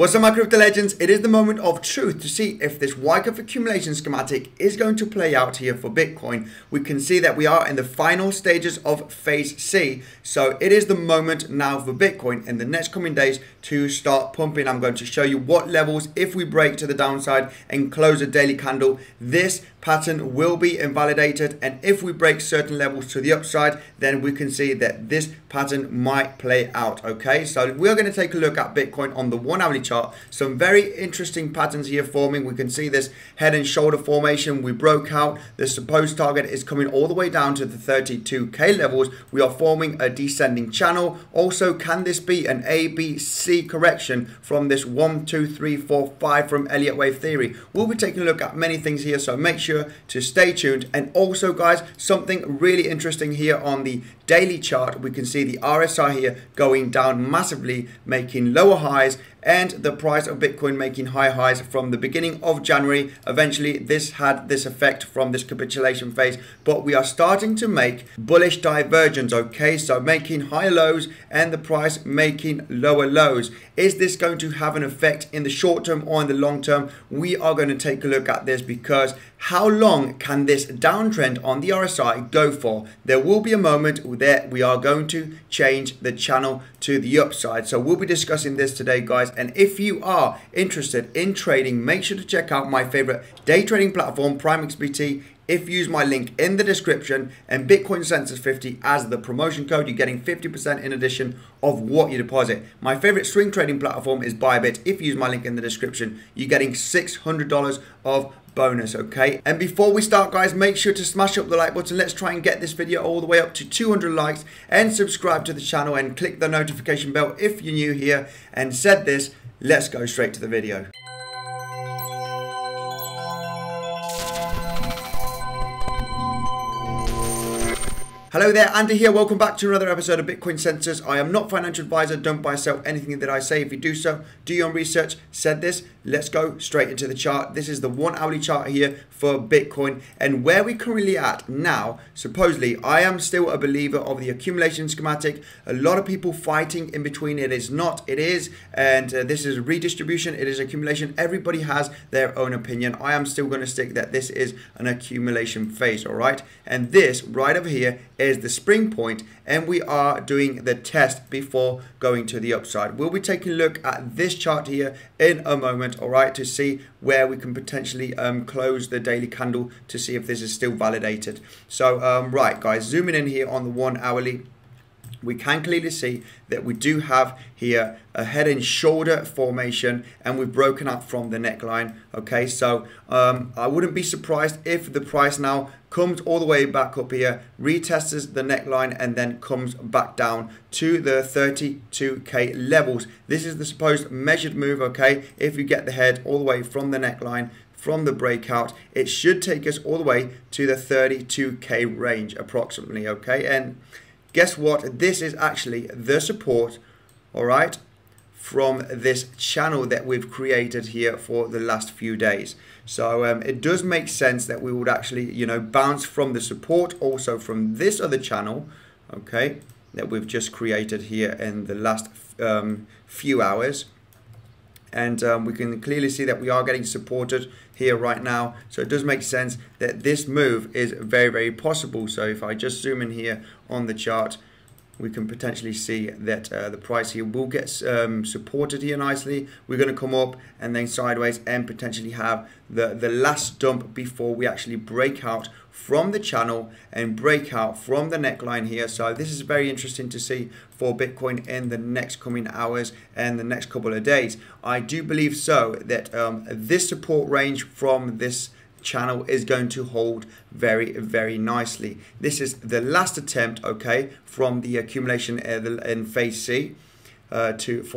What's up, my crypto legends? It is the moment of truth to see if this Wyckoff accumulation schematic is going to play out here for Bitcoin. We can see that we are in the final stages of phase C. So it is the moment now for Bitcoin in the next coming days to start pumping. I'm going to show you what levels, if we break to the downside and close a daily candle, this pattern will be invalidated. And if we break certain levels to the upside, then we can see that this pattern might play out. Okay, so we're going to take a look at Bitcoin on the 1 hourly chart. Some very interesting patterns here forming. We can see this head and shoulder formation. We broke out. The supposed target is coming all the way down to the 32k levels. We are forming a descending channel. Also, can this be an ABC correction from this 1, 2, 3, 4, 5 from Elliott wave theory? We'll be taking a look at many things here, so make sure to stay tuned. And also, guys, something really interesting here on the daily chart. We can see the RSI here going down massively, making lower highs, and the price of Bitcoin making high highs from the beginning of January. Eventually, this had this effect from this capitulation phase, but we are starting to make bullish divergence, okay? So making higher lows and the price making lower lows. Is this going to have an effect in the short term or in the long term? We are going to take a look at this, because how long can this downtrend on the RSI go for? There will be a moment where we are going to change the channel to the upside. So we'll be discussing this today, guys. And if you are interested in trading, make sure to check out my favorite day trading platform, PrimeXBT. If you use my link in the description and Bitcoinsensus50 as the promotion code, you're getting 50% in addition of what you deposit. My favorite swing trading platform is Bybit. If you use my link in the description, you're getting $600 of bonus, okay? And before we start, guys, make sure to smash up the like button. Let's try and get this video all the way up to 200 likes, and subscribe to the channel and click the notification bell if you're new here. And said this, let's go straight to the video. Hello there, Andy here. Welcome back to another episode of Bitcoinsensus. I am not financial advisor. Don't buy or sell anything that I say. If you do so, do your own research. Said this, let's go straight into the chart. This is the 1 hourly chart here for Bitcoin, and where we currently at now. Supposedly, I am still a believer of the accumulation schematic. A lot of people fighting in between. It is not, it is, and this is redistribution. It is accumulation. Everybody has their own opinion. I am still going to stick that this is an accumulation phase. All right, and this right over here is the spring point, and we are doing the test before going to the upside. We'll be taking a look at this chart here in a moment, all right, to see where we can potentially close the daily candle to see if this is still validated. So, right, guys, zooming in here on the 1 hourly, we can clearly see that we do have here a head and shoulder formation, and we've broken up from the neckline. Okay, so I wouldn't be surprised if the price now comes all the way back up here, retests the neckline, and then comes back down to the 32k levels. This is the supposed measured move, okay? If you get the head all the way from the neckline, from the breakout, it should take us all the way to the 32k range approximately, okay? And guess what? This is actually the support, all right, from this channel that we've created here for the last few days. So it does make sense that we would actually, you know, bounce from the support, also from this other channel, okay, that we've just created here in the last few hours. And we can clearly see that we are getting supported here right now. So it does make sense that this move is very, very possible. So if I just zoom in here on the chart, we can potentially see that the price here will get supported here nicely. We're going to come up and then sideways and potentially have the last dump before we actually break out from the channel and break out from the neckline here. So this is very interesting to see for Bitcoin in the next coming hours and the next couple of days. I do believe so that this support range from this channel is going to hold very, very nicely. This is the last attempt, okay, from the accumulation in phase C for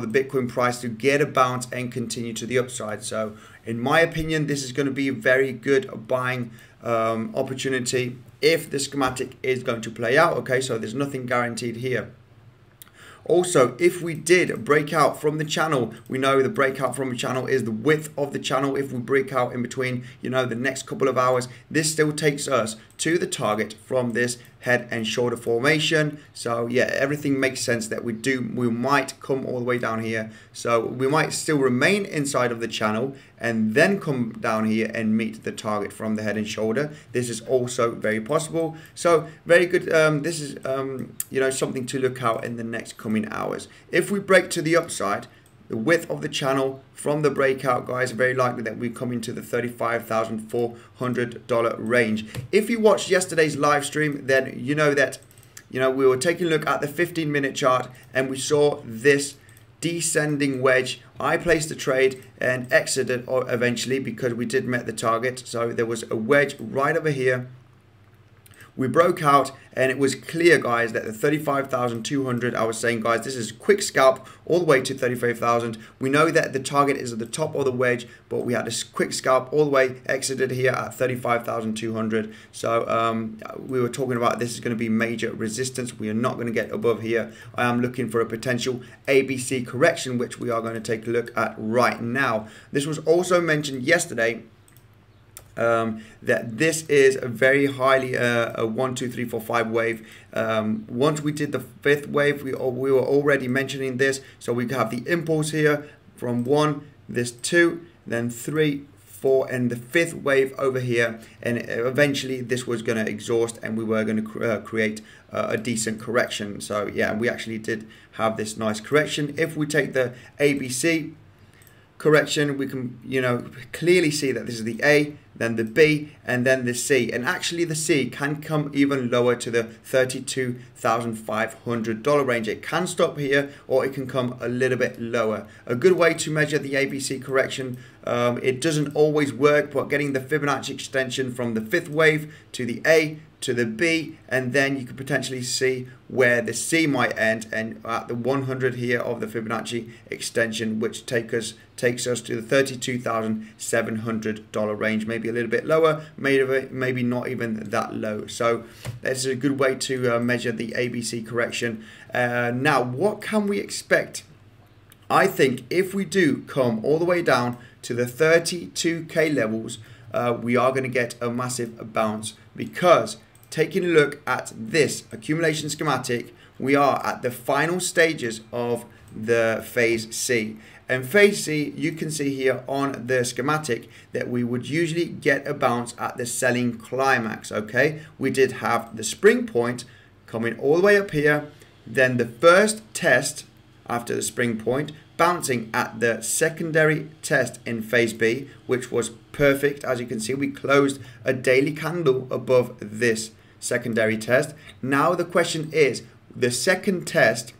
the Bitcoin price to get a bounce and continue to the upside. So in my opinion, this is going to be a very good buying opportunity if the schematic is going to play out, okay? So there's nothing guaranteed here. Also, if we did break out from the channel, we know the breakout from the channel is the width of the channel. If we break out in between, you know, the next couple of hours, this still takes us to the target from this head and shoulder formation. So yeah, everything makes sense that we might come all the way down here. So we might still remain inside of the channel and then come down here and meet the target from the head and shoulder. This is also very possible. So very good. This is you know, something to look out in the next coming hours. If we break to the upside, the width of the channel from the breakout, guys, very likely that we come into the $35,400 range. If you watched yesterday's live stream, then you know that, you know, we were taking a look at the 15-minute chart and we saw this descending wedge. I placed the trade and exited eventually because we did meet the target. So there was a wedge right over here. We broke out and it was clear, guys, that the 35,200, I was saying, guys, this is quick scalp all the way to 35,000. We know that the target is at the top of the wedge, but we had a quick scalp all the way, exited here at 35,200. So we were talking about this is going to be major resistance. We are not going to get above here. I am looking for a potential ABC correction, which we are going to take a look at right now. This was also mentioned yesterday. That this is a very highly a 1, 2, 3, 4, 5 wave. Once we did the fifth wave, we were already mentioning this. So we have the impulse here from 1, this 2, then 3, 4, and the fifth wave over here. And eventually this was going to exhaust and we were going to create a decent correction. So yeah, we actually did have this nice correction. If we take the ABC correction, we can, you know, clearly see that this is the A, then the B, and then the C. And actually the C can come even lower to the $32,500 range. It can stop here or it can come a little bit lower. A good way to measure the ABC correction, it doesn't always work, but getting the Fibonacci extension from the fifth wave to the A to the B, and then you could potentially see where the C might end, and at the 100 here of the Fibonacci extension, which takes us to the $32,700 range, maybe a little bit lower, maybe not even that low. So that's a good way to measure the ABC correction. Now, what can we expect? I think if we do come all the way down to the 32K levels, we are going to get a massive bounce, because taking a look at this accumulation schematic, we are at the final stages of the phase C. And phase C, you can see here on the schematic that we would usually get a bounce at the selling climax. Okay, we did have the spring point coming all the way up here, then the first test after the spring point, bouncing at the secondary test in phase B, which was perfect. As you can see, we closed a daily candle above this secondary test. Now the question is, the second test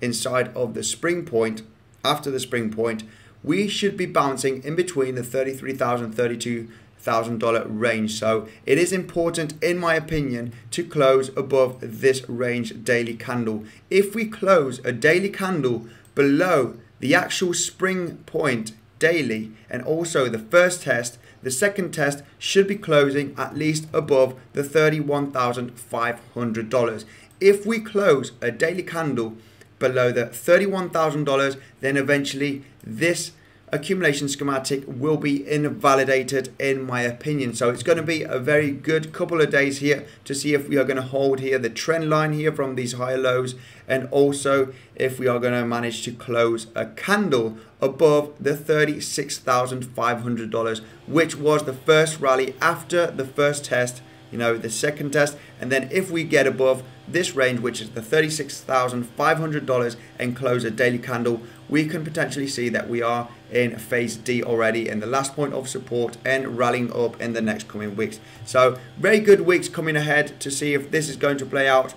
inside of the spring point, after the spring point, we should be bouncing in between the $33,000 to $32,000 range. So it is important, in my opinion, to close above this range daily candle. If we close a daily candle below the actual spring point daily, and also the first test, the second test should be closing at least above the $31,500. If we close a daily candle below the $31,000, then eventually this accumulation schematic will be invalidated, in my opinion. So it's going to be a very good couple of days here to see if we are going to hold here the trend line here from these higher lows, and also if we are going to manage to close a candle above the $36,500, which was the first rally after the first test, you know, the second test. And then if we get above this range, which is the $36,500, and close a daily candle, we can potentially see that we are in phase D already, in the last point of support, and rallying up in the next coming weeks. So very good weeks coming ahead to see if this is going to play out.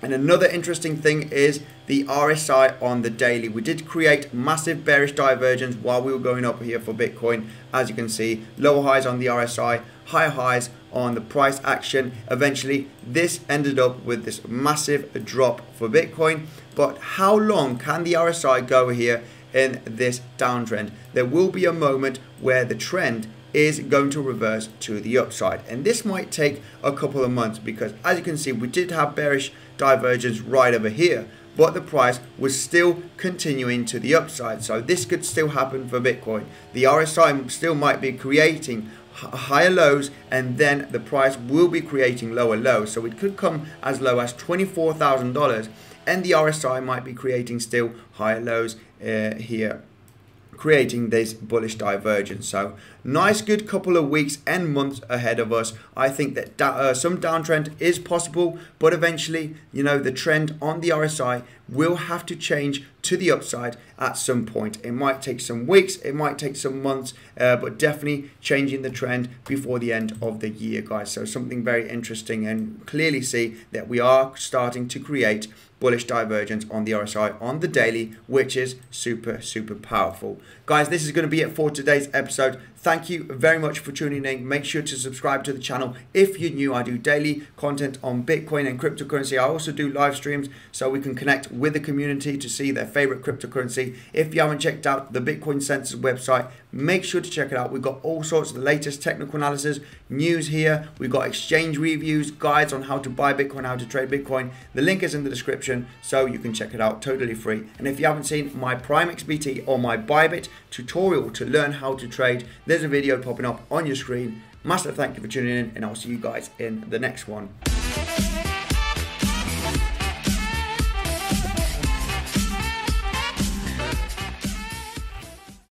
And another interesting thing is the RSI on the daily. We did create massive bearish divergence while we were going up here for Bitcoin. As you can see, lower highs on the RSI, higher highs on the price action. Eventually this ended up with this massive drop for Bitcoin. But how long can the RSI go here in this downtrend? There will be a moment where the trend is going to reverse to the upside, and this might take a couple of months, because as you can see, we did have bearish divergence right over here, but the price was still continuing to the upside. So this could still happen for Bitcoin. The RSI still might be creating higher lows, and then the price will be creating lower lows. So it could come as low as $24,000, and the RSI might be creating still higher lows here, creating this bullish divergence. So nice good couple of weeks and months ahead of us. I think that some downtrend is possible, but eventually, you know, the trend on the RSI will have to change to the upside at some point. It might take some weeks, it might take some months, but definitely changing the trend before the end of the year, guys. So something very interesting, and clearly see that we are starting to create bullish divergence on the RSI on the daily, which is super powerful. Guys, this is going to be it for today's episode. Thank you very much for tuning in. Make sure to subscribe to the channel if you're new. I do daily content on Bitcoin and cryptocurrency. I also do live streams so we can connect with the community to see their favorite cryptocurrency. If you haven't checked out the Bitcoinsensus website, make sure to check it out. We've got all sorts of the latest technical analysis, news here. We've got exchange reviews, guides on how to buy Bitcoin, how to trade Bitcoin. The link is in the description, so you can check it out totally free. And if you haven't seen my PrimeXBT or my Bybit tutorial to learn how to trade, there's a video popping up on your screen. Massive thank you for tuning in, and I'll see you guys in the next one.